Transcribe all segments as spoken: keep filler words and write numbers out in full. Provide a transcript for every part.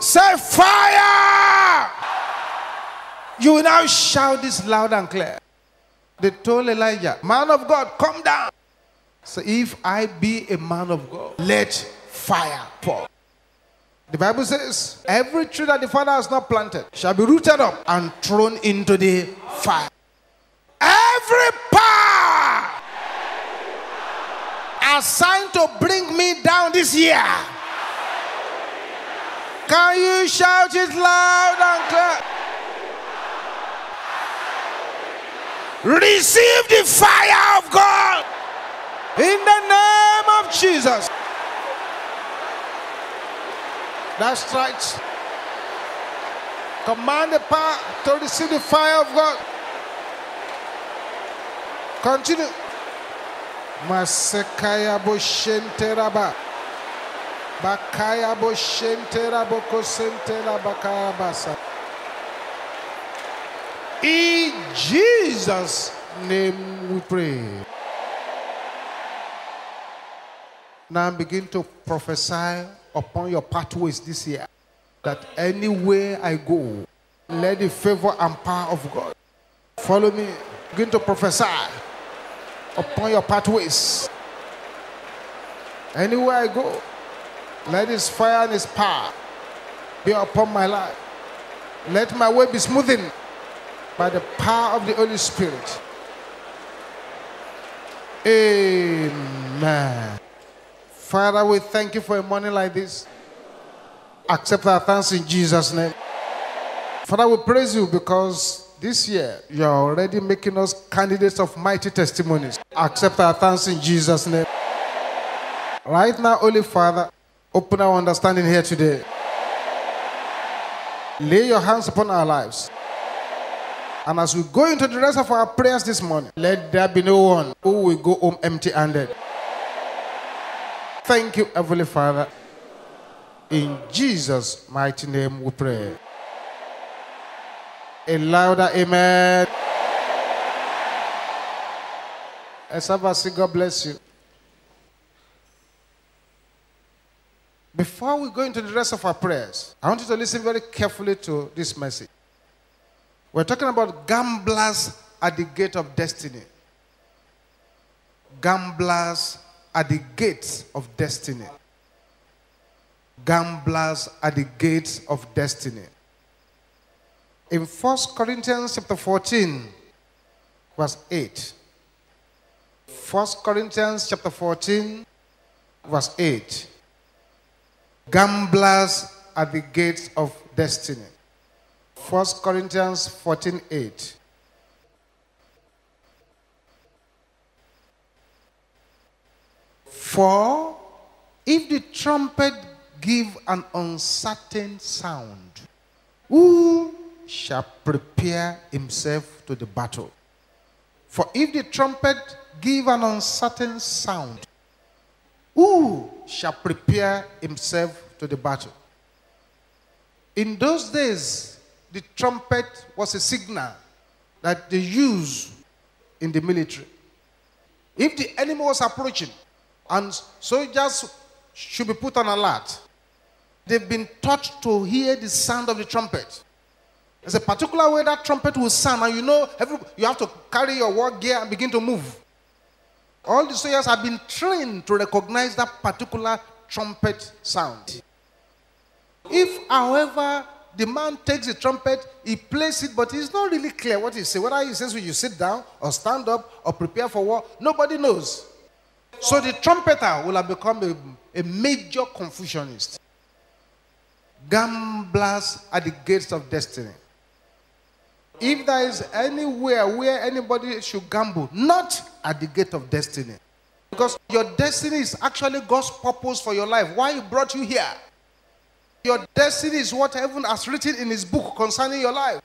Say fire! You will now shout this loud and clear. They told Elijah, man of God, come down. So if I be a man of God, let fire fall. The Bible says, every tree that the Father has not planted shall be rooted up and thrown into the fire. Every power assigned to bring me down this year. Can you shout it loud and clear? Receive the fire of God in the name of Jesus. That's right. Command the power to receive the fire of God. Continue. Masekaya boshenteraba. Bakaya boshenteraba kosenteraba kabasa. In Jesus' name we pray. Now begin to prophesy upon your pathways this year, that anywhere I go, let the favor and power of God follow me. Begin to prophesy upon your pathways. Anywhere I go, let His fire and His power be upon my life. Let my way be smoothened by the power of the Holy Spirit. Amen. Father, we thank you for a morning like this. Accept our thanks in Jesus' name. Father, we praise you because this year you are already making us candidates of mighty testimonies. Accept our thanks in Jesus' name. Right now, Holy Father, open our understanding here today. Lay your hands upon our lives. And as we go into the rest of our prayers this morning, let there be no one who will go home empty-handed. Thank you, Heavenly Father. In Jesus' mighty name we pray. A louder amen. Esabasi, God bless you. Before we go into the rest of our prayers, I want you to listen very carefully to this message. We're talking about gamblers at the gate of destiny. Gamblers at the gates of destiny. Gamblers at the gates of destiny. In First Corinthians chapter fourteen, verse eight. First Corinthians chapter fourteen, verse eight. Gamblers at the gates of destiny. First Corinthians fourteen, eight. For if the trumpet give an uncertain sound, who shall prepare himself to the battle? For if the trumpet give an uncertain sound, who shall prepare himself to the battle? In those days, the trumpet was a signal that they used in the military. If the enemy was approaching, and soldiers should be put on alert. They've been taught to hear the sound of the trumpet. There's a particular way that trumpet will sound, and you know, every, you have to carry your war gear and begin to move. All the soldiers have been trained to recognize that particular trumpet sound. If, however, the man takes the trumpet, he plays it, but it's not really clear what he says. Whether he says when you sit down or stand up or prepare for war, nobody knows. So the trumpeter will have become a, a major confusionist. Gamblers at the gates of destiny. If there is anywhere where anybody should gamble, not at the gate of destiny. Because your destiny is actually God's purpose for your life. Why He brought you here. Your destiny is what heaven has written in His book concerning your life.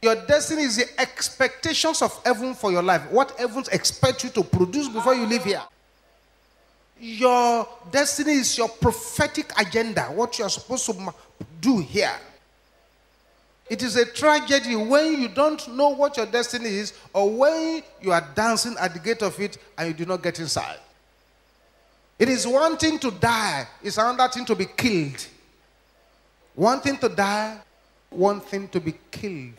Your destiny is the expectations of heaven for your life. What heaven expects you to produce before you leave here. Your destiny is your prophetic agenda. What you are supposed to do here. It is a tragedy when you don't know what your destiny is, or when you are dancing at the gate of it and you do not get inside. It is one thing to die. It's another thing to be killed. wanting to die, wanting to be killed.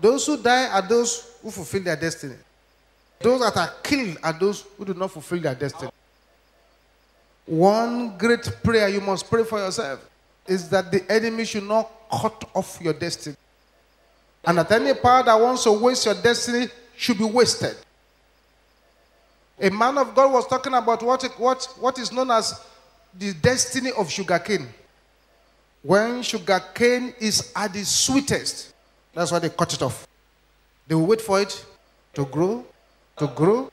Those who die are those who fulfill their destiny. Those that are killed are those who do not fulfill their destiny. One great prayer you must pray for yourself is that the enemy should not cut off your destiny. And that any power that wants to waste your destiny should be wasted. A man of God was talking about what, what, what is known as the destiny of sugarcane. When sugarcane is at its sweetest, that's why they cut it off. They will wait for it to grow, to grow.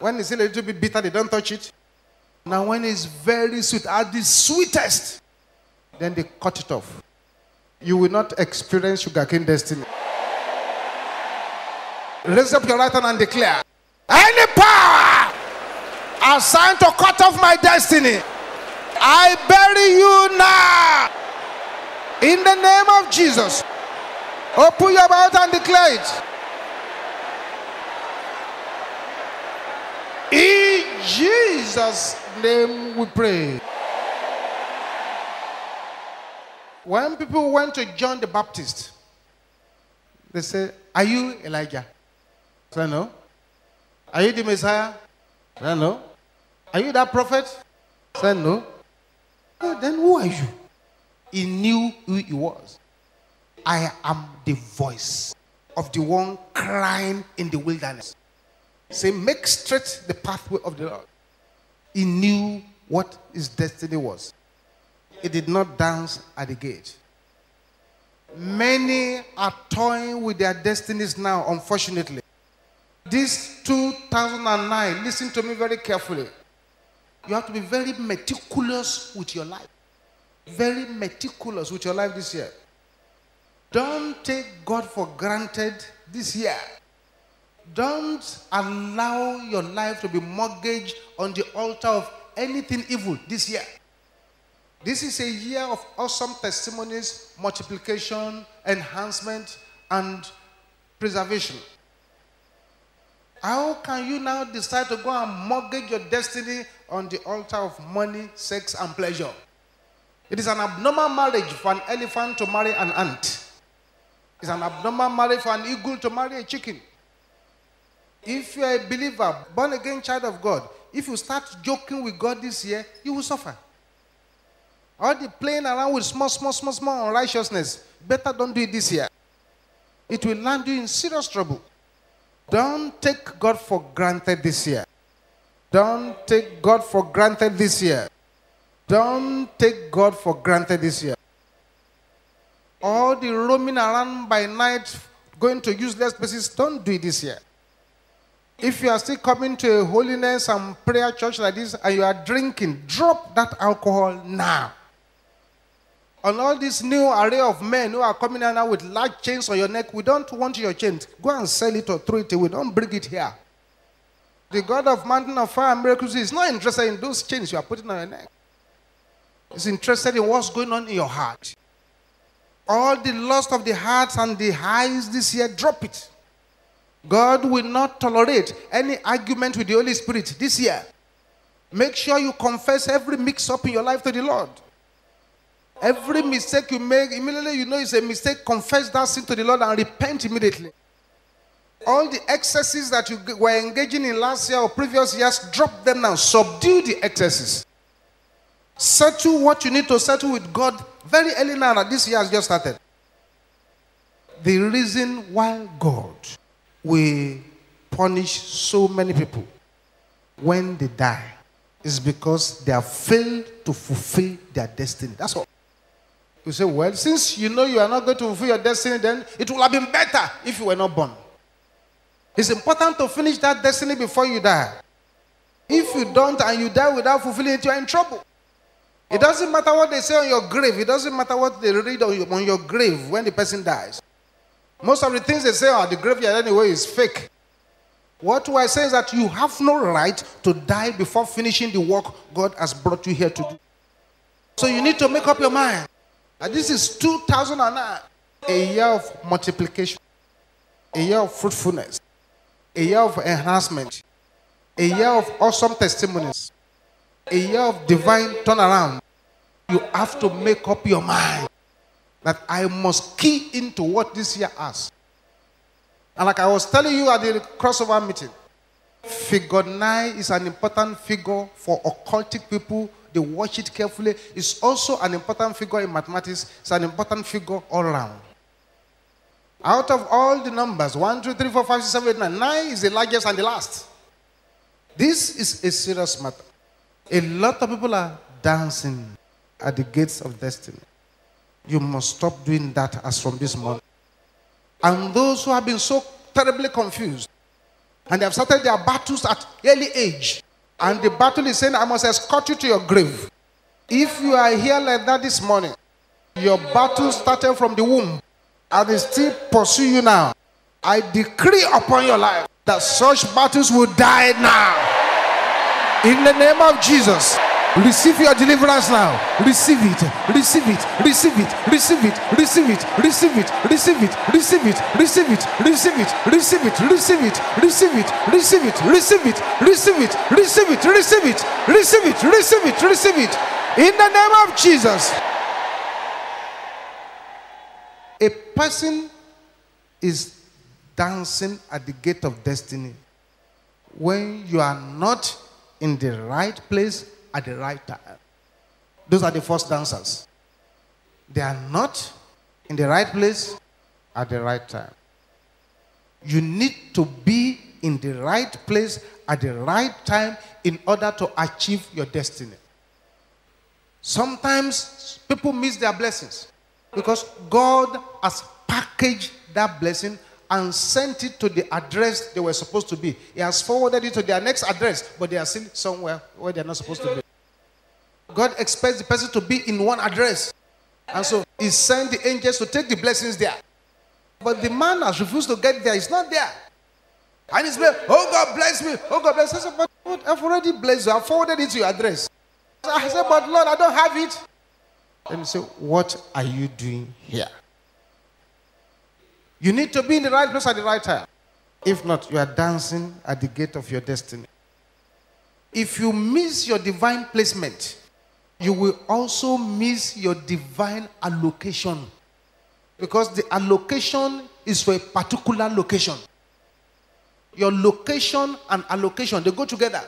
When it's a little bit bitter, they don't touch it. Now when it's very sweet, at the sweetest, then they cut it off. You will not experience sugarcane destiny. Raise up your right hand and declare, any power assigned to cut off my destiny, I bury you now. In the name of Jesus. Open your mouth and declare it. In Jesus' name we pray. When people went to John the Baptist, they said, are you Elijah? I said, no. Are you the Messiah? I said, no. Are you that prophet? I said, no. Well, then who are you? He knew who he was. I am the voice of the one crying in the wilderness. Say, make straight the pathway of the Lord. He knew what his destiny was. He did not dance at the gate. Many are toying with their destinies now, unfortunately. This two thousand nine, listen to me very carefully. You have to be very meticulous with your life. Very meticulous with your life this year. Don't take God for granted this year. Don't allow your life to be mortgaged on the altar of anything evil this year. This is a year of awesome testimonies, multiplication, enhancement, and preservation. How can you now decide to go and mortgage your destiny on the altar of money, sex, and pleasure? It is an abnormal marriage for an elephant to marry an ant. It's an abnormal marriage for an eagle to marry a chicken. If you are a believer, born again child of God, if you start joking with God this year, you will suffer. All the playing around with small, small, small, small unrighteousness, better don't do it this year. It will land you in serious trouble. Don't take God for granted this year. Don't take God for granted this year. Don't take God for granted this year. All the roaming around by night, going to useless places, don't do it this year. If you are still coming to a holiness and prayer church like this and you are drinking, drop that alcohol now. On all this new array of men who are coming out now with large chains on your neck, we don't want your chains. Go and sell it or throw it away. Don't bring it here. The God of mountain of fire and miracles is not interested in those chains you are putting on your neck. He's interested in what's going on in your heart. All the lust of the hearts and the highs this year, drop it. God will not tolerate any argument with the Holy Spirit this year. Make sure you confess every mix-up in your life to the Lord. Every mistake you make, immediately you know it's a mistake, confess that sin to the Lord and repent immediately. All the excesses that you were engaging in last year or previous years, drop them now. Subdue the excesses. Settle what you need to settle with God very early now that this year has just started. The reason why God will punish so many people when they die is because they have failed to fulfill their destiny. That's all. You say, well, since you know you are not going to fulfill your destiny, then it would have been better if you were not born. It's important to finish that destiny before you die. If you don't and you die without fulfilling it, you are in trouble. It doesn't matter what they say on your grave. It doesn't matter what they read on your, on your grave when the person dies. Most of the things they say on oh, the graveyard anyway is fake. What I say is that you have no right to die before finishing the work God has brought you here to do. So you need to make up your mind. And this is two thousand nine, a year of multiplication, a year of fruitfulness, a year of enhancement, a year of awesome testimonies, a year of divine turnaround, You have to make up your mind that I must key into what this year has. And like I was telling you at the crossover meeting, figure nine is an important figure for occultic people. They watch it carefully. It's also an important figure in mathematics. It's an important figure all around. Out of all the numbers, one, two, three, four, five, six, seven, eight, nine, nine is the largest and the last. This is a serious matter. A lot of people are dancing at the gates of destiny. You must stop doing that as from this month. And those who have been so terribly confused, and they have started their battles at early age, and the battle is saying, I must escort you to your grave. If you are here like that this morning, your battle started from the womb, and it still pursues you now. I decree upon your life that such battles will die now. In the name of Jesus, receive your deliverance now. Receive it, receive it, receive it, receive it, receive it, receive it, receive it, receive it, receive it, receive it, receive it, receive it, receive it, receive it, receive it, receive it, receive it, receive it, receive it, receive it, receive it. In the name of Jesus. A person is dancing at the gate of destiny when you are not in the right place at the right time. Those are the first dancers. They are not in the right place at the right time. You need to be in the right place at the right time in order to achieve your destiny. Sometimes people miss their blessings because God has packaged that blessing and sent it to the address they were supposed to be. He has forwarded it to their next address, but they are still somewhere where they are not supposed to be. God expects the person to be in one address. And so he sent the angels to take the blessings there. But the man has refused to get there. He's not there. And he's like, oh God bless me. Oh God bless me. But I've already blessed you. I've forwarded it to your address. I said, but Lord, I don't have it. Let me say, what are you doing here? You need to be in the right place at the right time. If not, you are dancing at the gate of your destiny. If you miss your divine placement, you will also miss your divine allocation. Because the allocation is for a particular location. Your location and allocation, they go together.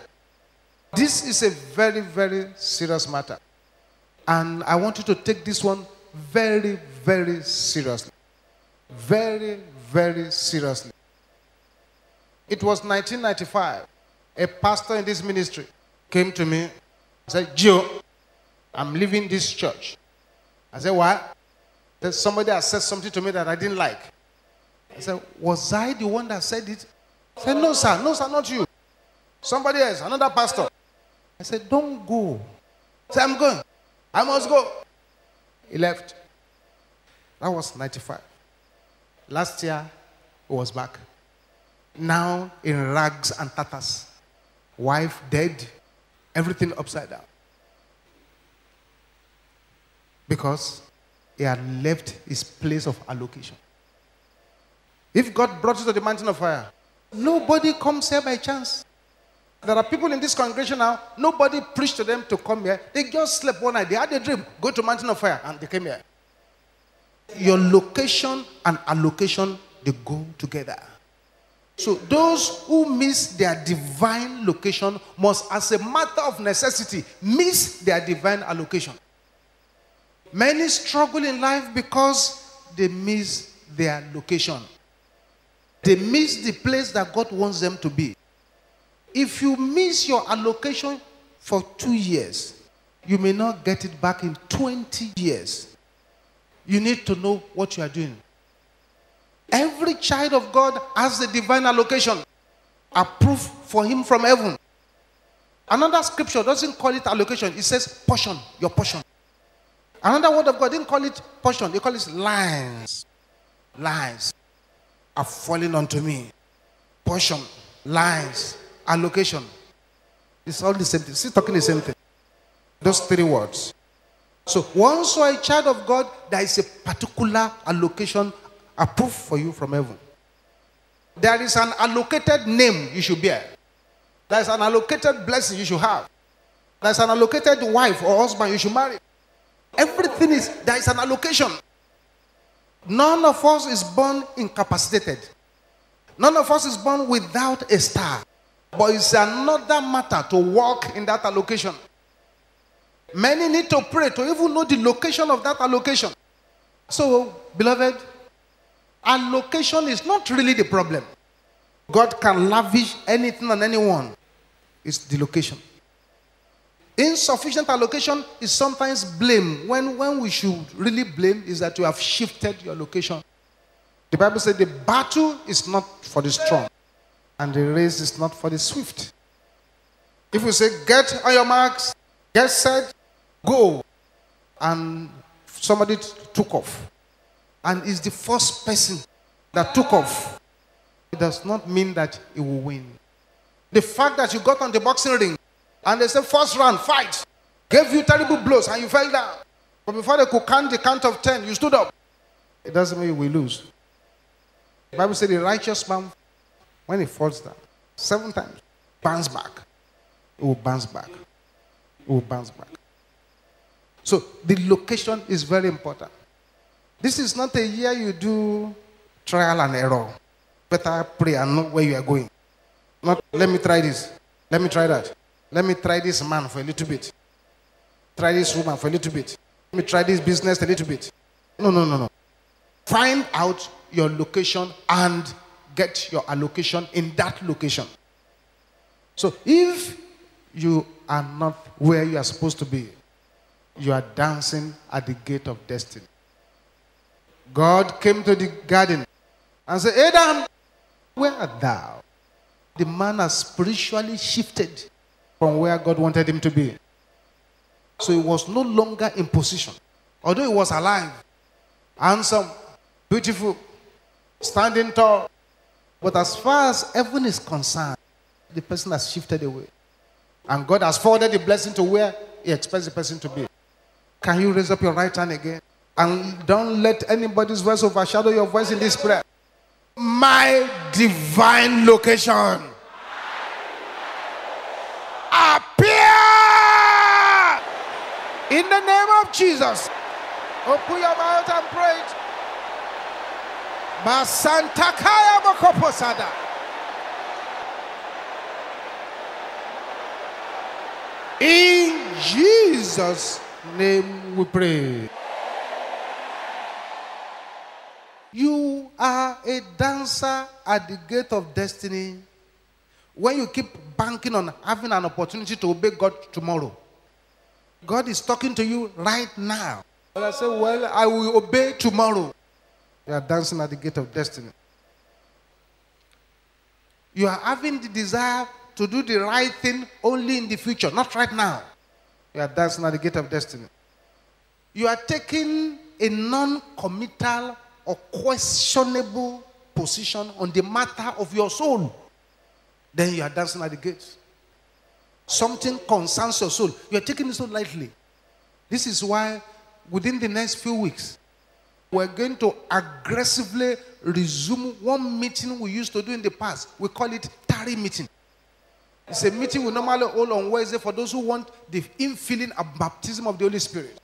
This is a very, very serious matter. And I want you to take this one very, very seriously. Very, very seriously. It was nineteen ninety-five. A pastor in this ministry came to me and said, Joe, I'm leaving this church. I said, what? Then somebody has said something to me that I didn't like. I said, was I the one that said it? I said, no, sir. No, sir, not you. Somebody else, another pastor. I said, don't go. I said, I'm going. I must go. He left. That was ninety-five. Last year, he was back. Now in rags and tatters. Wife dead. Everything upside down. Because he had left his place of allocation. If God brought you to the mountain of fire, nobody comes here by chance. There are people in this congregation now, nobody preached to them to come here. They just slept one night. They had a dream. Go to mountain of fire. And they came here. Your location and allocation, they go together. So those who miss their divine location must, as a matter of necessity, miss their divine allocation. Many struggle in life because they miss their location. They miss the place that God wants them to be. If you miss your allocation for two years, you may not get it back in twenty years. You need to know what you are doing. Every child of God has a divine allocation approved for him from heaven. Another scripture doesn't call it allocation. It says portion, your portion. Another word of God didn't call it portion. They call it lines. Lines are falling onto me. Portion, lines, allocation. It's all the same thing. Still talking the same thing. Those three words. So once you are a child of God, there is a particular allocation approved for you from heaven. There is an allocated name you should bear. There is an allocated blessing you should have. There is an allocated wife or husband you should marry. Everything is, there is an allocation. None of us is born incapacitated. None of us is born without a star. But it's another matter to walk in that allocation. Many need to pray to even know the location of that allocation. So, beloved, allocation is not really the problem. God can lavish anything on anyone. It's the location. Insufficient allocation is sometimes blame. When, when we should really blame is that you have shifted your location. The Bible said the battle is not for the strong, and the race is not for the swift. If you say, get on your marks, get set, go, and somebody took off, and is the first person that took off, it does not mean that he will win. The fact that you got on the boxing ring, and they said, first round, fight, gave you terrible blows, and you fell down. But before they could count the count of ten, you stood up. It doesn't mean you will lose. The Bible said the righteous man, when he falls down, seven times, bounce back. It will bounce back. It will bounce back. So the location is very important. This is not a year you do trial and error. Better pray and know where you are going. Not, let me try this. Let me try that. Let me try this man for a little bit. Try this woman for a little bit. Let me try this business a little bit. No, no, no, no. Find out your location and get your allocation in that location. So if you are not where you are supposed to be, you are dancing at the gate of destiny. God came to the garden and said, Adam, where art thou? The man has spiritually shifted from where God wanted him to be. So he was no longer in position. Although he was alive, handsome, beautiful, standing tall. But as far as heaven is concerned, the person has shifted away. And God has forwarded the blessing to where he expects the person to be. Can you raise up your right hand again? And don't let anybody's voice overshadow your voice in this prayer. My divine location. Appear! In the name of Jesus. Open your mouth and pray it. Masantakaya Mokoposada. In Jesus' name we pray. You are a dancer at the gate of destiny when you keep banking on having an opportunity to obey God tomorrow. God is talking to you right now. But I say, well, I will obey tomorrow. You are dancing at the gate of destiny. You are having the desire to do the right thing only in the future, not right now. You are dancing at the gate of destiny. You are taking a non-committal or questionable position on the matter of your soul. Then you are dancing at the gate. Something concerns your soul. You are taking it so lightly. This is why within the next few weeks, we're going to aggressively resume one meeting we used to do in the past. We call it tarry meeting. It's a meeting we normally hold on Wednesday for those who want the infilling and baptism of the Holy Spirit.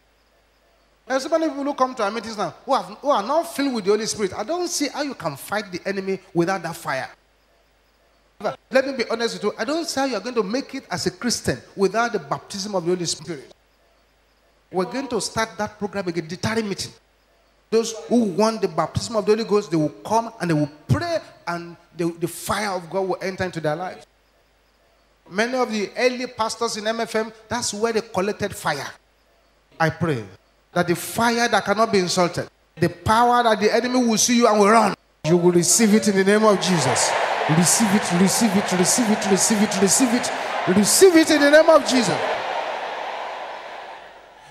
There's so many people who come to our meetings now who, have, who are not filled with the Holy Spirit. I don't see how you can fight the enemy without that fire. Let me be honest with you. I don't see how you're going to make it as a Christian without the baptism of the Holy Spirit. We're going to start that program again, the tarry meeting. Those who want the baptism of the Holy Ghost, they will come and they will pray and they, the fire of God will enter into their lives. Many of the early pastors in M F M, that's where they collected fire. I pray that the fire that cannot be insulted, the power that the enemy will see you and will run, you will receive it in the name of Jesus. Receive it, receive it, receive it, receive it, receive it, receive it in the name of Jesus.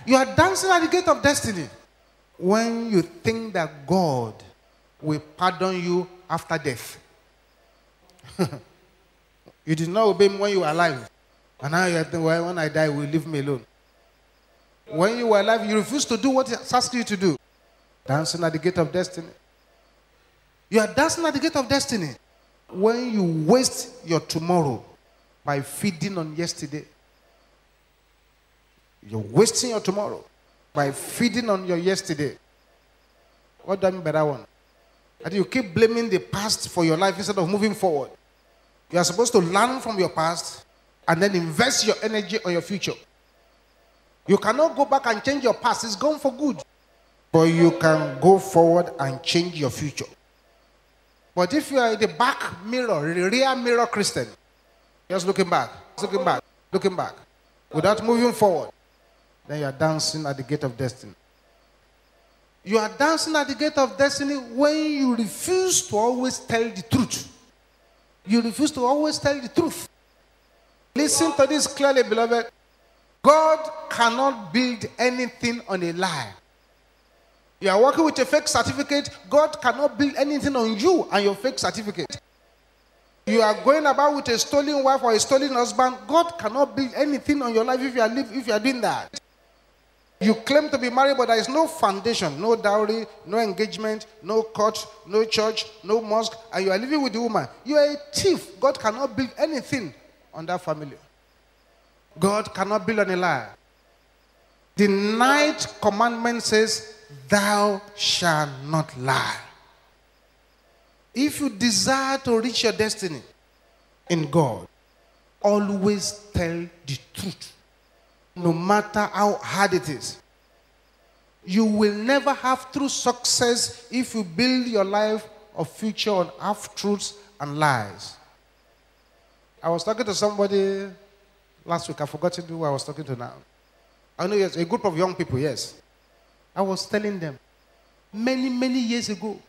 You are dancing at the gate of destiny. When you think that God will pardon you after death. You did not obey him when you were alive. And now you think, well, when I die, will leave me alone. When you were alive, you refused to do what he asked you to do. Dancing at the gate of destiny. You are dancing at the gate of destiny. When you waste your tomorrow by feeding on yesterday. You're wasting your tomorrow. by feeding on your yesterday. What do I mean by that one? That you keep blaming the past for your life instead of moving forward. You are supposed to learn from your past and then invest your energy on your future. You cannot go back and change your past. It's gone for good. But you can go forward and change your future. But if you are in the back mirror, the rear mirror Christian, just looking back, looking back, looking back, without moving forward, then you are dancing at the gate of destiny. You are dancing at the gate of destiny when you refuse to always tell the truth. You refuse to always tell the truth. Listen to this clearly, beloved. God cannot build anything on a lie. You are working with a fake certificate. God cannot build anything on you and your fake certificate. You are going about with a stolen wife or a stolen husband. God cannot build anything on your life if you are, live, if you are doing that. You claim to be married, but there is no foundation, no dowry, no engagement, no court, no church, no mosque, and you are living with the woman. You are a thief. God cannot build anything on that family. God cannot build on a lie. The ninth commandment says, thou shalt not lie. If you desire to reach your destiny in God, always tell the truth, no matter how hard it is. You will never have true success if you build your life or future on half-truths and lies. I was talking to somebody last week. I've forgotten who I was talking to now. I know it's a group of young people, yes. I was telling them, many, many years ago,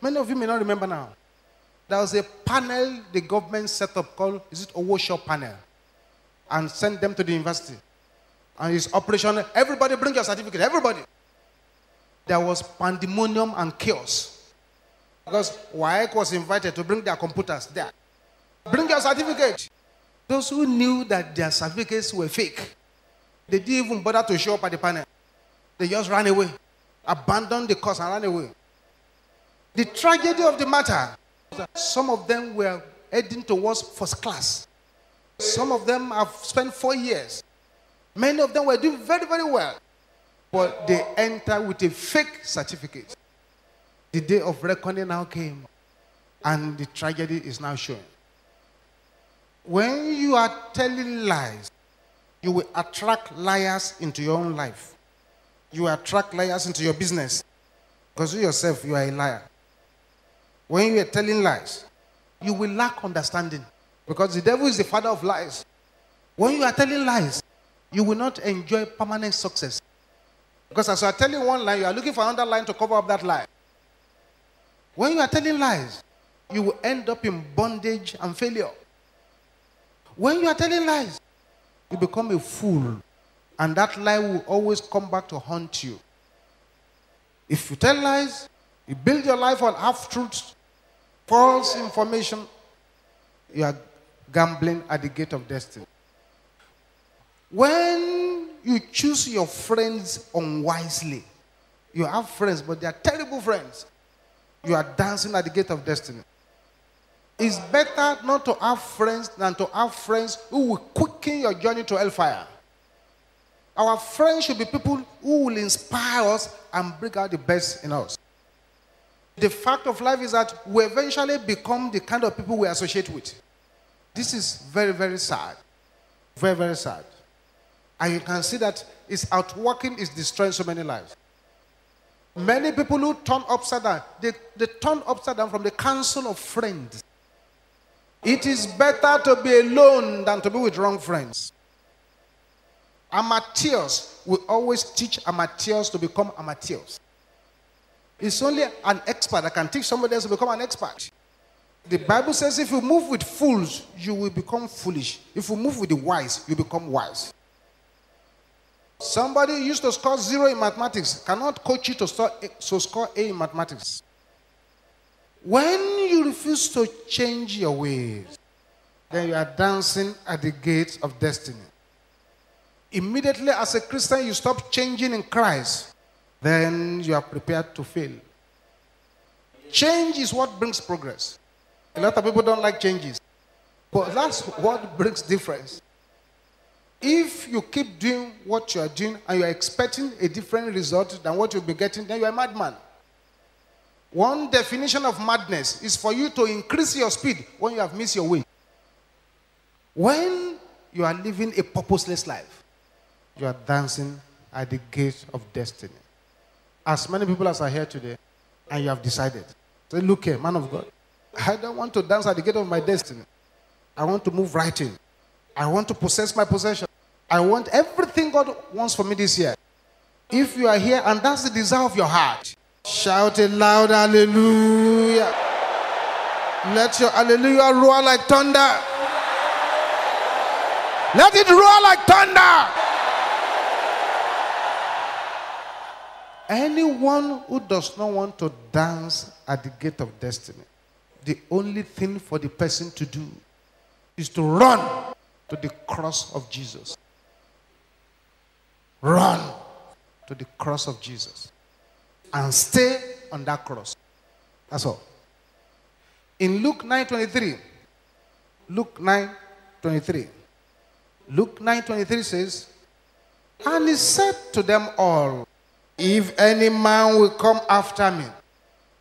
many of you may not remember now, there was a panel the government set up called, is it Owosho panel? And sent them to the university. And it's operational, everybody bring your certificate, everybody. There was pandemonium and chaos. Because WAEC was invited to bring their computers there. Bring your certificate. Those who knew that their certificates were fake, they didn't even bother to show up at the panel. They just ran away, abandoned the cause and ran away. The tragedy of the matter, some of them were heading towards first class. Some of them have spent four years. Many of them were doing very, very well. But they entered with a fake certificate. The day of reckoning now came, and the tragedy is now showing. When you are telling lies, you will attract liars into your own life. You attract liars into your business. Because you yourself, you are a liar. When you are telling lies, you will lack understanding. Because the devil is the father of lies. When you are telling lies, you will not enjoy permanent success. Because as you are telling one lie, you are looking for another line to cover up that lie. When you are telling lies, you will end up in bondage and failure. When you are telling lies, you become a fool. And that lie will always come back to haunt you. If you tell lies, you build your life on half-truths, false information, you are gambling at the gate of destiny. When you choose your friends unwisely, you have friends, but they are terrible friends, you are dancing at the gate of destiny. It's better not to have friends than to have friends who will quicken your journey to hellfire. Our friends should be people who will inspire us and bring out the best in us. The fact of life is that we eventually become the kind of people we associate with. This is very, very sad. Very, very sad. And you can see that it's outworking, it's destroying so many lives. Many people who turn upside down, they, they turn upside down from the council of friends. It is better to be alone than to be with wrong friends. Amateurs will always teach amateurs to become amateurs. It's only an expert that can teach somebody else to become an expert. The Bible says if you move with fools, you will become foolish. If you move with the wise, you become wise. Somebody who used to score zero in mathematics cannot coach you to score A, so score A in mathematics. When you refuse to change your ways, then you are dancing at the gates of destiny. Immediately as a Christian, you stop changing in Christ, then you are prepared to fail. Change is what brings progress. A lot of people don't like changes, but that's what brings difference. If you keep doing what you are doing and you are expecting a different result than what you'll be getting, then you are a madman. One definition of madness is for you to increase your speed when you have missed your way. When you are living a purposeless life, you are dancing at the gate of destiny. As many people as are here today, and you have decided, say, look here, man of God, I don't want to dance at the gate of my destiny. I want to move right in. I want to possess my possession. I want everything God wants for me this year. If you are here and that's the desire of your heart, shout it loud, hallelujah. Let your hallelujah roar like thunder. Let it roar like thunder. Anyone who does not want to dance at the gate of destiny, the only thing for the person to do is to run to the cross of Jesus. Run to the cross of Jesus. And stay on that cross. That's all. In Luke nine twenty-three, Luke nine twenty-three, Luke nine twenty-three says, and he said to them all, if any man will come after me,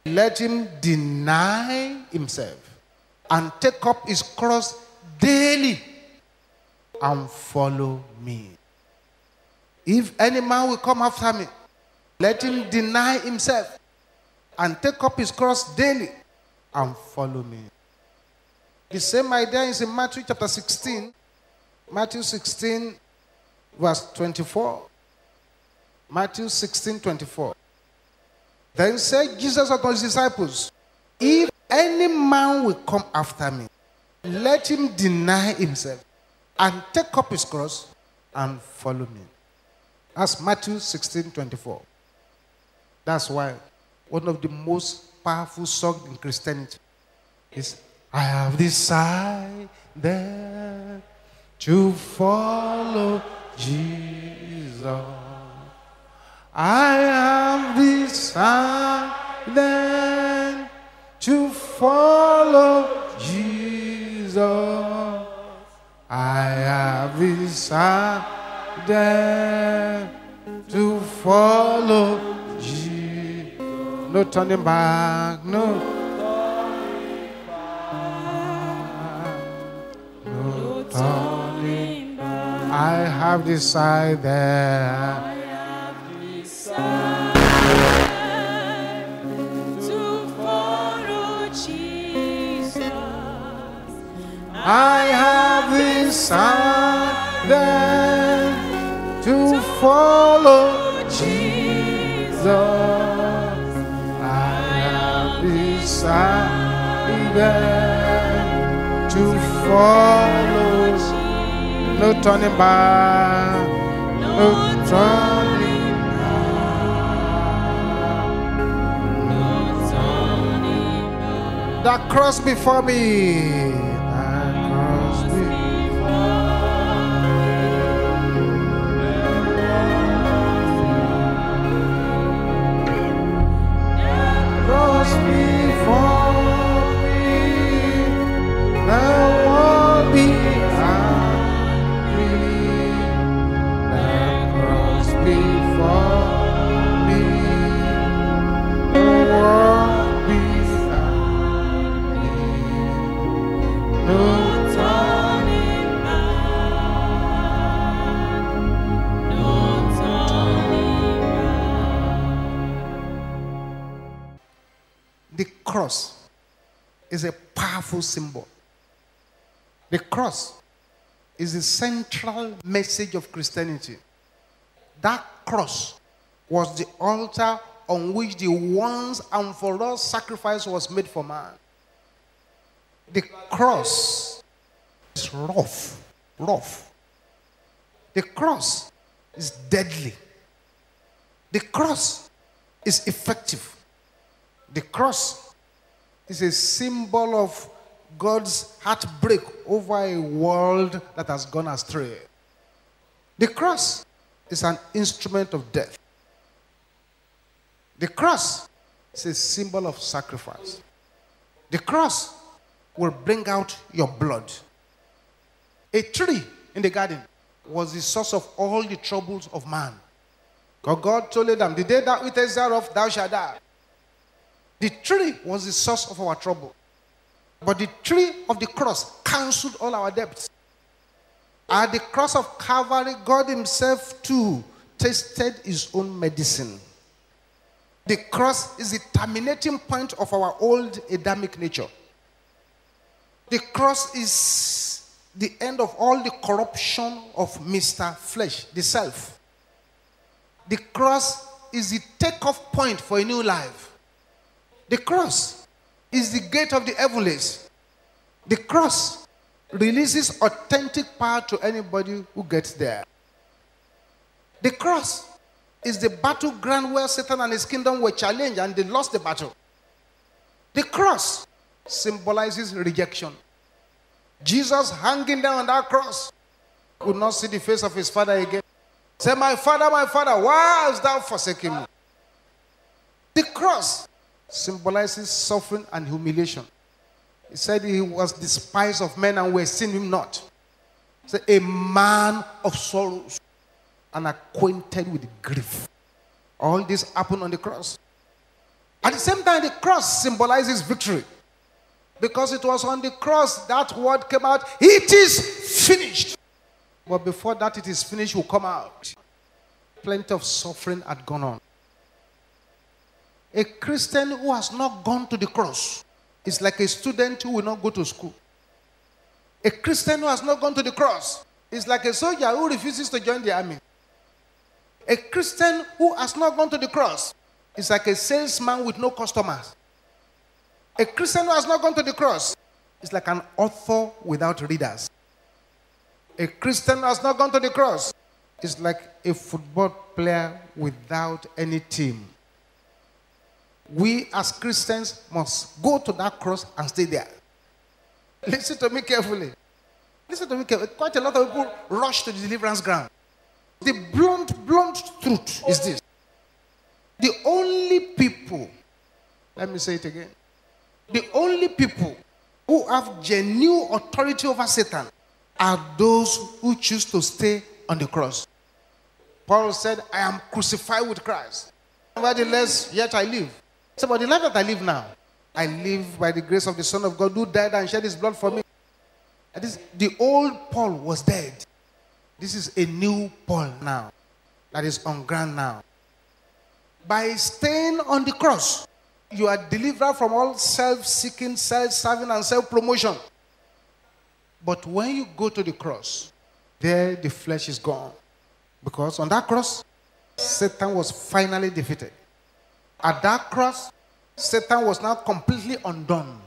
let him deny himself and take up his cross daily and follow me. If any man will come after me, let him deny himself and take up his cross daily and follow me. The same idea is in Matthew chapter sixteen, Matthew sixteen verse twenty-four. Matthew sixteen twenty-four. Then said Jesus unto his disciples, if any man will come after me, let him deny himself and take up his cross and follow me. That's Matthew sixteen twenty-four. That's why one of the most powerful songs in Christianity is, I have decided to follow Jesus. I have decided to follow Jesus. I have decided to follow Jesus. No turning back, no. No turning back. I have decided. I have decided to follow Jesus. I have decided to follow. No turning back. No turning back. No turning back. That cross before me. Cross is a powerful symbol. The cross is the central message of Christianity. That cross was the altar on which the once and for all sacrifice was made for man. The cross is rough, rough. The cross is deadly. The cross is effective. The cross is a symbol of God's heartbreak over a world that has gone astray. The cross is an instrument of death. The cross is a symbol of sacrifice. The cross will bring out your blood. A tree in the garden was the source of all the troubles of man. God, God told them, the day that we take thereof, thou shalt die. The tree was the source of our trouble. But the tree of the cross cancelled all our debts. At the cross of Calvary, God himself too tasted his own medicine. The cross is the terminating point of our old Adamic nature. The cross is the end of all the corruption of Mister Flesh, the self. The cross is the takeoff point for a new life. The cross is the gate of the heavenlies. The cross releases authentic power to anybody who gets there. The cross is the battleground where Satan and his kingdom were challenged and they lost the battle. The cross symbolizes rejection. Jesus hanging down on that cross could not see the face of his father again. Say, my father, my father, why hast thou forsaken me? The cross symbolizes suffering and humiliation. He said he was despised of men and were seen him not. He said, a man of sorrows and acquainted with grief. All this happened on the cross. At the same time, the cross symbolizes victory. Because it was on the cross that word came out, it is finished. But before that it is finished will come out. Plenty of suffering had gone on. A Christian who has not gone to the cross is like a student who will not go to school. A Christian who has not gone to the cross is like a soldier who refuses to join the army. A Christian who has not gone to the cross is like a salesman with no customers. A Christian who has not gone to the cross is like an author without readers. A Christian who has not gone to the cross is like a football player without any team. We as Christians must go to that cross and stay there. Listen to me carefully. Listen to me carefully. Quite a lot of people rush to the deliverance ground. The blunt, blunt truth is this. The only people, let me say it again. The only people who have genuine authority over Satan are those who choose to stay on the cross. Paul said, I am crucified with Christ. Nevertheless, yet I live. So, but the life that I live now, I live by the grace of the Son of God who died and shed his blood for me. That is, the old Paul was dead. This is a new Paul now that is on ground now. By staying on the cross, you are delivered from all self-seeking, self-serving, and self-promotion. But when you go to the cross, there the flesh is gone. Because on that cross, Satan was finally defeated. At that cross, Satan was now completely undone.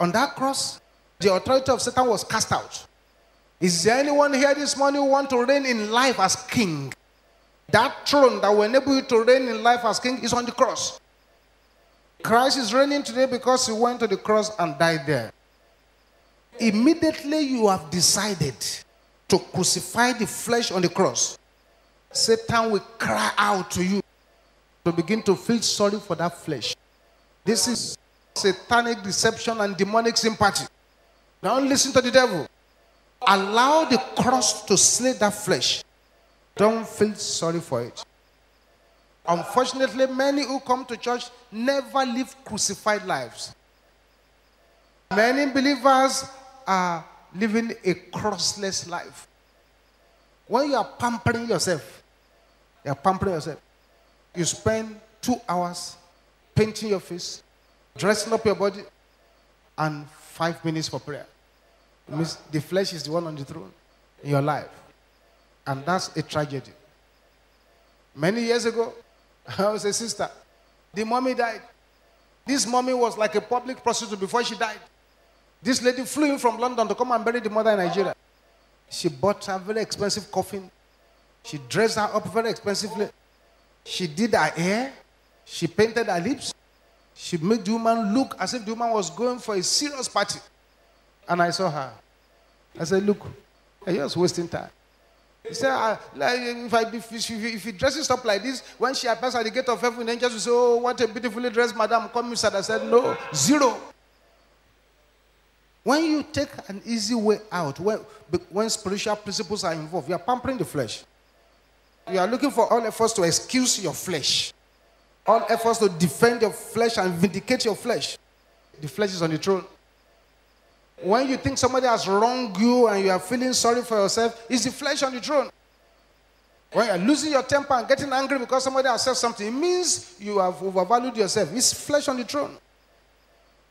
On that cross, the authority of Satan was cast out. Is there anyone here this morning who wants to reign in life as king? That throne that will enable you to reign in life as king is on the cross. Christ is reigning today because he went to the cross and died there. Immediately you have decided to crucify the flesh on the cross, Satan will cry out to you to begin to feel sorry for that flesh. This is satanic deception and demonic sympathy. Don't listen to the devil. Allow the cross to slay that flesh. Don't feel sorry for it. Unfortunately, many who come to church never live crucified lives. Many believers are living a crossless life. When you are pampering yourself, you are pampering yourself. You spend two hours painting your face, dressing up your body, and five minutes for prayer. It means the flesh is the one on the throne in your life. And that's a tragedy. Many years ago, I was a sister. The mommy died. This mommy was like a public prostitute before she died. This lady flew in from London to come and bury the mother in Nigeria. She bought a very expensive coffin. She dressed her up very expensively. She did her hair. She painted her lips. She made the woman look as if the woman was going for a serious party. And I saw her. I said, look, you're just wasting time. He said, I, like, if, I, if, if, if he dresses up like this, when she appears at the gate of heaven, angels will say, oh, what a beautifully dressed madam, come inside. I said, no, zero. When you take an easy way out, when, when spiritual principles are involved, you are pampering the flesh. You are looking for all efforts to excuse your flesh. All efforts to defend your flesh and vindicate your flesh. The flesh is on the throne. When you think somebody has wronged you and you are feeling sorry for yourself, is the flesh on the throne. When you are losing your temper and getting angry because somebody has said something, it means you have overvalued yourself. It's flesh on the throne.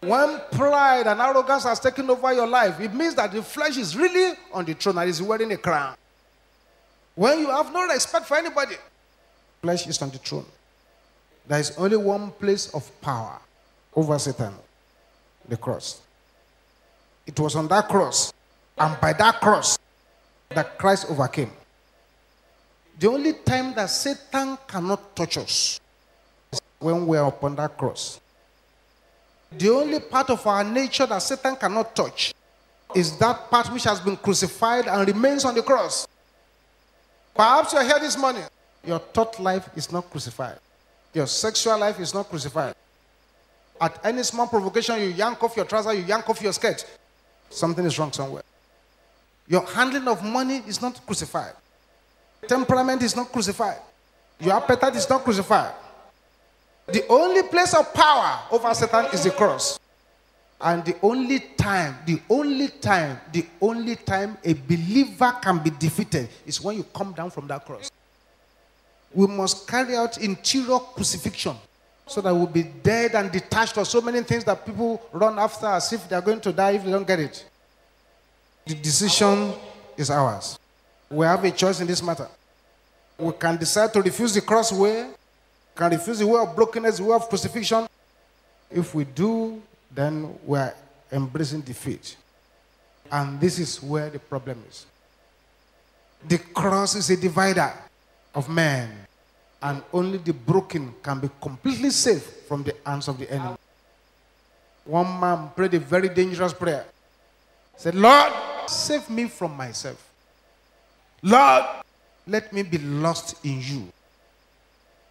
When pride and arrogance has taken over your life, it means that the flesh is really on the throne and is wearing a crown. When you have no respect for anybody, flesh is on the throne. There is only one place of power over Satan, the cross. It was on that cross, and by that cross, that Christ overcame. The only time that Satan cannot touch us is when we are upon that cross. The only part of our nature that Satan cannot touch is that part which has been crucified and remains on the cross. Perhaps you're here this morning. Your thought life is not crucified. Your sexual life is not crucified. At any small provocation, you yank off your trouser, you yank off your skirt. Something is wrong somewhere. Your handling of money is not crucified. Temperament is not crucified. Your appetite is not crucified. The only place of power over Satan is the cross. And the only time, the only time, the only time a believer can be defeated is when you come down from that cross. We must carry out interior crucifixion so that we'll be dead and detached from so many things that people run after as if they're going to die if they don't get it. The decision is ours. We have a choice in this matter. We can decide to refuse the cross way, we can refuse the way of brokenness, the way of crucifixion. If we do, then we are embracing defeat. And this is where the problem is. The cross is a divider of men, and only the broken can be completely safe from the hands of the enemy. One man prayed a very dangerous prayer. He said, Lord, save me from myself. Lord, let me be lost in you.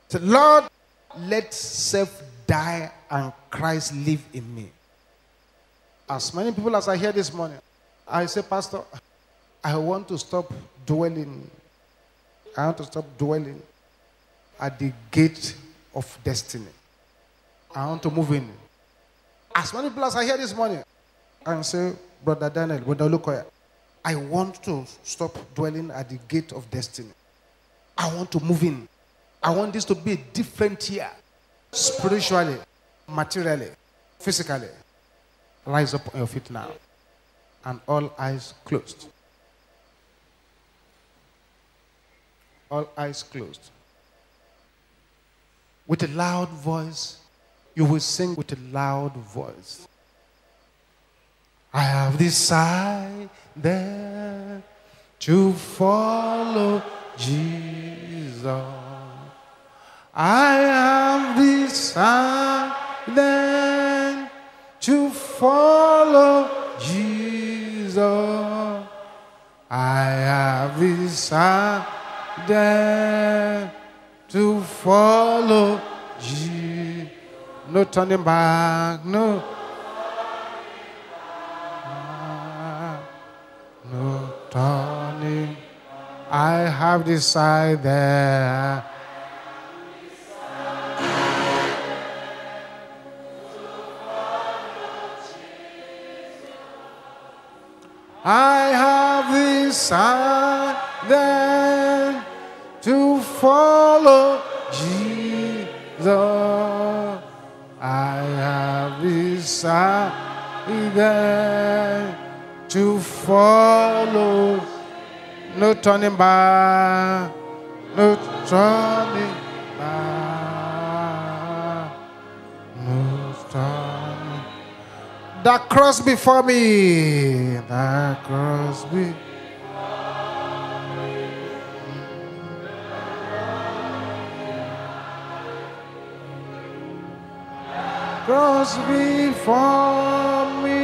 So, Lord, let self die and Christ live in me. As many people as I hear this morning, I say, Pastor, I want to stop dwelling. I want to stop dwelling at the gate of destiny. I want to move in. As many people as I hear this morning, I say, Brother Daniel, Brother Lukoya, I want to stop dwelling at the gate of destiny. I want to move in. I want this to be a different year. Spiritually, materially, physically. Rise up on your feet now. And all eyes closed. All eyes closed. With a loud voice, you will sing with a loud voice. I have decided to follow Jesus. I have decided to follow Jesus. I have decided to follow Jesus. No turning back, no. No turning. I have decided. I have decided to follow Jesus. I have decided to follow Jesus. I have decided to follow, no turning back, no turning back, no turning. The cross before me, the cross before me. Cross before me.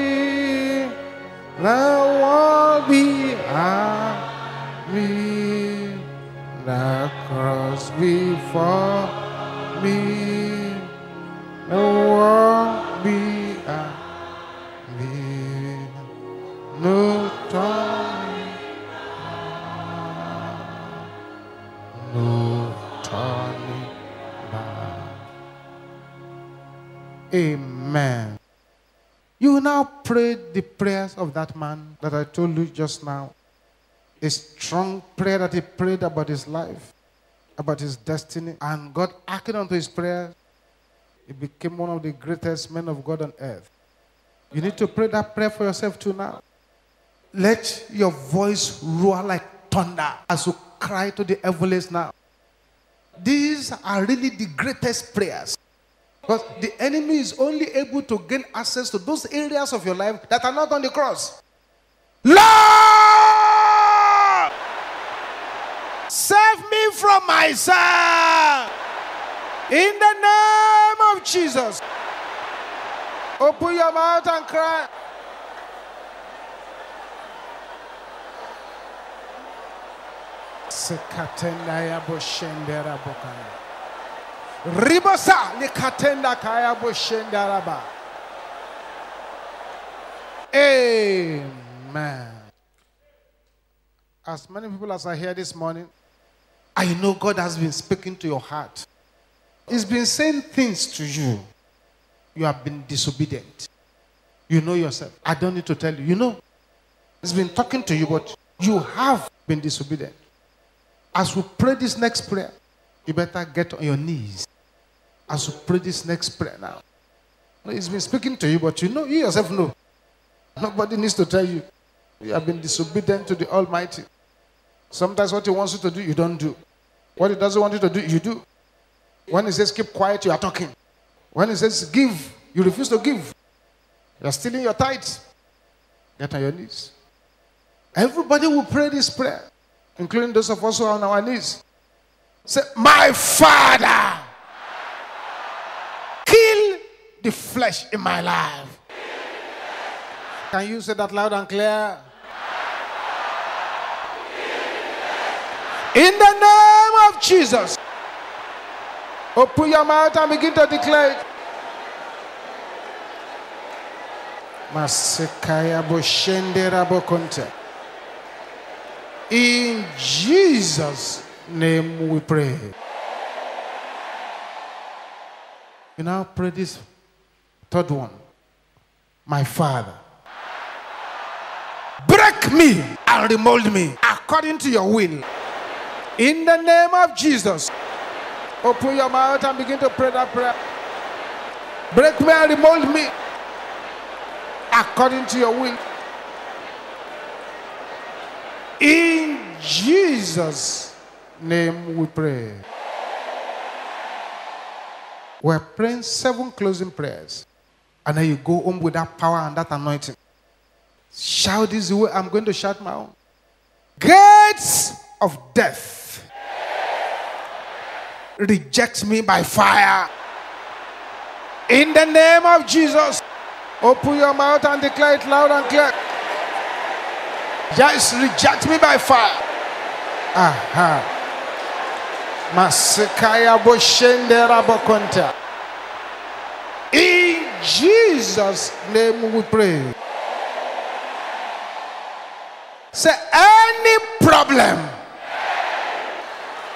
Thou wall behind me, the cross before me, the wall behind me, Amen. You now pray the prayers of that man that I told you just now. A strong prayer that he prayed about his life, about his destiny. And God acted unto his prayer. He became one of the greatest men of God on earth. You need to pray that prayer for yourself too now. Let your voice roar like thunder as you cry to the heavens now. These are really the greatest prayers. Because the enemy is only able to gain access to those areas of your life that are not on the cross. Lord! Save me from myself! In the name of Jesus. Open your mouth and cry. Ribosa nikatenda kaya boshendaraba. Amen. As many people as are here this morning, I know God has been speaking to your heart. He's been saying things to you. You have been disobedient. You know yourself. I don't need to tell you. You know. He's been talking to you, but you have been disobedient. As we pray this next prayer, you better get on your knees as you pray this next prayer now. He's been speaking to you, but you know, you yourself know. Nobody needs to tell you. You have been disobedient to the Almighty. Sometimes what He wants you to do, you don't do. What He doesn't want you to do, you do. When He says keep quiet, you are talking. When He says give, you refuse to give. You are stealing your tithes. Get on your knees. Everybody will pray this prayer, including those of us who are on our knees. Say, my Father, kill the flesh in my life. Can you say that loud and clear? In the name of Jesus. Open your mouth and begin to declare it. Masekaya boshende rabokonte. In Jesus' name we pray. You now pray this third one. My Father, break me and remold me according to your will. In the name of Jesus. Open your mouth and begin to pray that prayer. Break me and remold me according to your will. In Jesus' name we pray. We're praying seven closing prayers, and then you go home with that power and that anointing. Shout this way. I'm going to shout my own. Gates of death, reject me by fire. In the name of Jesus. Open your mouth and declare it loud and clear. Just reject me by fire. Aha. In Jesus' name we pray. Say, any problem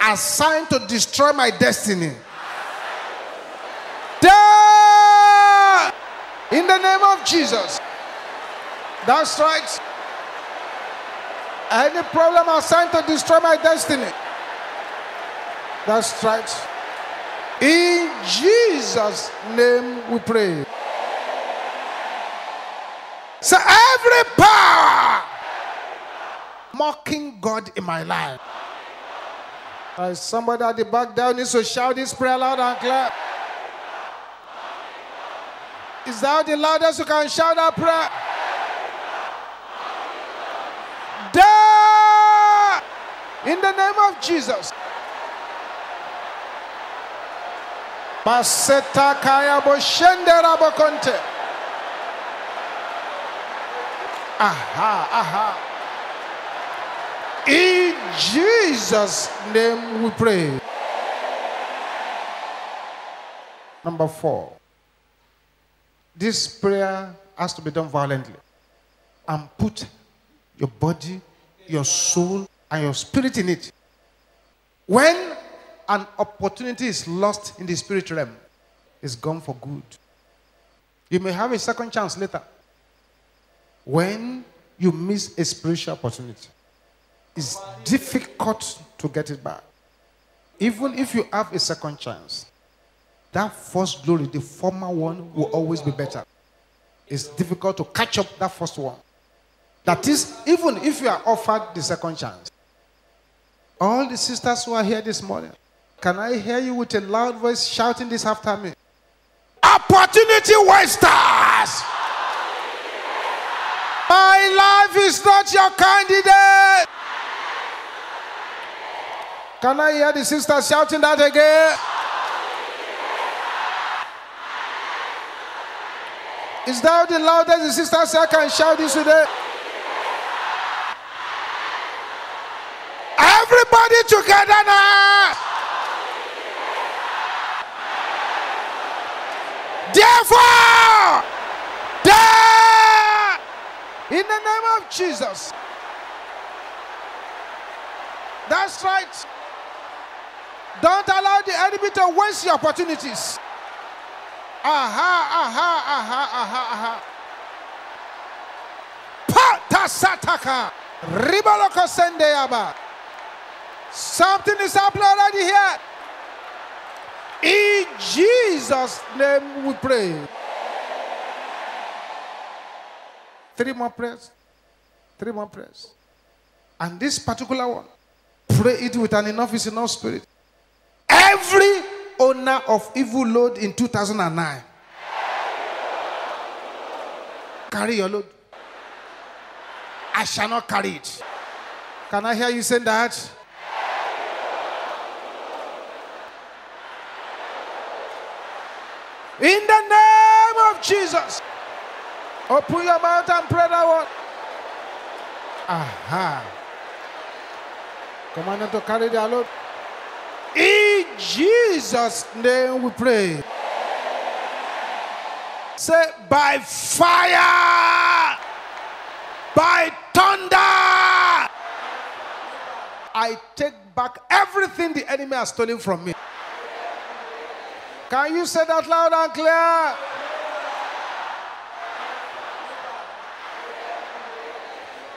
assigned to destroy my destiny, die in the name of Jesus. That's right. Any problem assigned to destroy my destiny. That's right. In Jesus' name we pray. So every power mocking God in my life. Uh, somebody at the back there needs to shout this prayer loud and clear. Is that the loudest you can shout that prayer? Die in the name of Jesus. Baseta kaya boshendera bokonte. Aha, aha. In Jesus' name we pray. Number four. This prayer has to be done violently. And put your body, your soul, and your spirit in it. When an opportunity is lost in the spirit realm, it's gone for good. You may have a second chance later. When you miss a spiritual opportunity, it's difficult to get it back. Even if you have a second chance, that first glory, the former one, will always be better. It's difficult to catch up that first one. That is, even if you are offered the second chance. All the sisters who are here this morning, can I hear you with a loud voice shouting this after me? Opportunity wasters! My life is not your candidate! Can I hear the sisters shouting that again? Is that the loudest the sisters I can shout this today? Everybody together now! Therefore, there, in the name of Jesus. That's right. Don't allow the enemy to waste your opportunities. Aha, aha, aha, aha, aha. Patasataka. Ribaloko sendeyaba. Something is happening already here. In Jesus' name we pray. Three more prayers. Three more prayers. And this particular one, pray it with an enough is enough spirit. Every owner of evil load in two thousand nine. Carry your load. I shall not carry it. Can I hear you say that? In the name of Jesus. Open your mouth and pray that one. Aha. Command them to carry their load. In Jesus' name we pray. Say, by fire, by thunder, I take back everything the enemy has stolen from me. Can you say that loud and clear?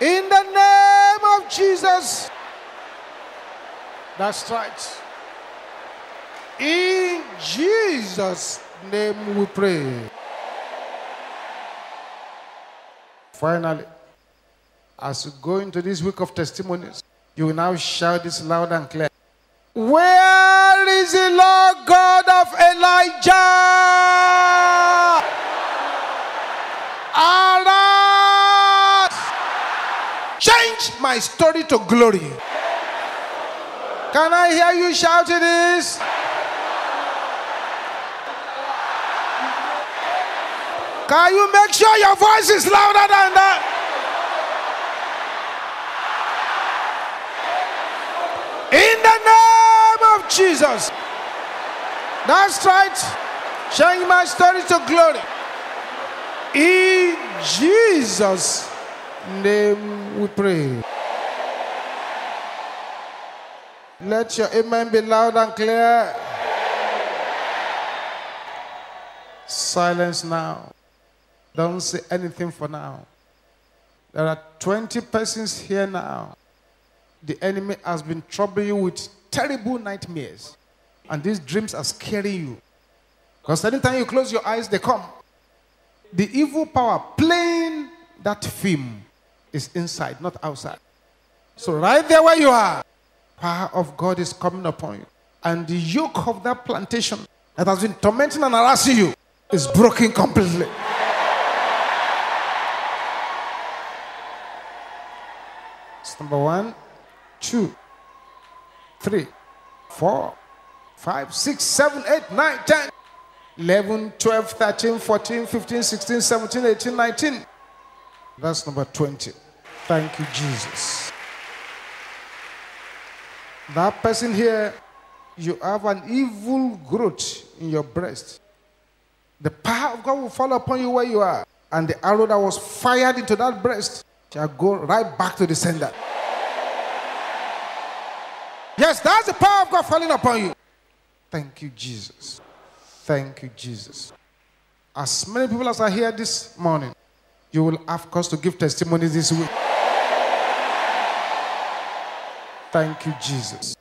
In the name of Jesus. That's right. In Jesus' name we pray. Finally, as you go into this week of testimonies, you will now shout this loud and clear. Where is the Lord God of Elijah? Arise! Change my story to glory. Can I hear you shouting this? Can you make sure your voice is louder than that? In the name of Jesus. That's right. Change my story to glory. In Jesus' name we pray. Let your amen be loud and clear. Silence now. Don't say anything for now. There are twenty persons here now. The enemy has been troubling you with terrible nightmares. And these dreams are scaring you. Because anytime you close your eyes, they come. The evil power playing that film is inside, not outside. So right there where you are, the power of God is coming upon you. And the yoke of that plantation that has been tormenting and harassing you is broken completely. It's number one. Two, three, four, five, six, seven, eight, nine, ten, eleven, twelve, thirteen, fourteen, fifteen, sixteen, seventeen, eighteen, nineteen. That's number twenty. Thank you, Jesus. That person here, you have an evil growth in your breast. The power of God will fall upon you where you are, and the arrow that was fired into that breast shall go right back to the sender. Yes, that's the power of God falling upon you. Thank you, Jesus. Thank you, Jesus. As many people as are here this morning, you will have cause to give testimonies this week. Thank you, Jesus.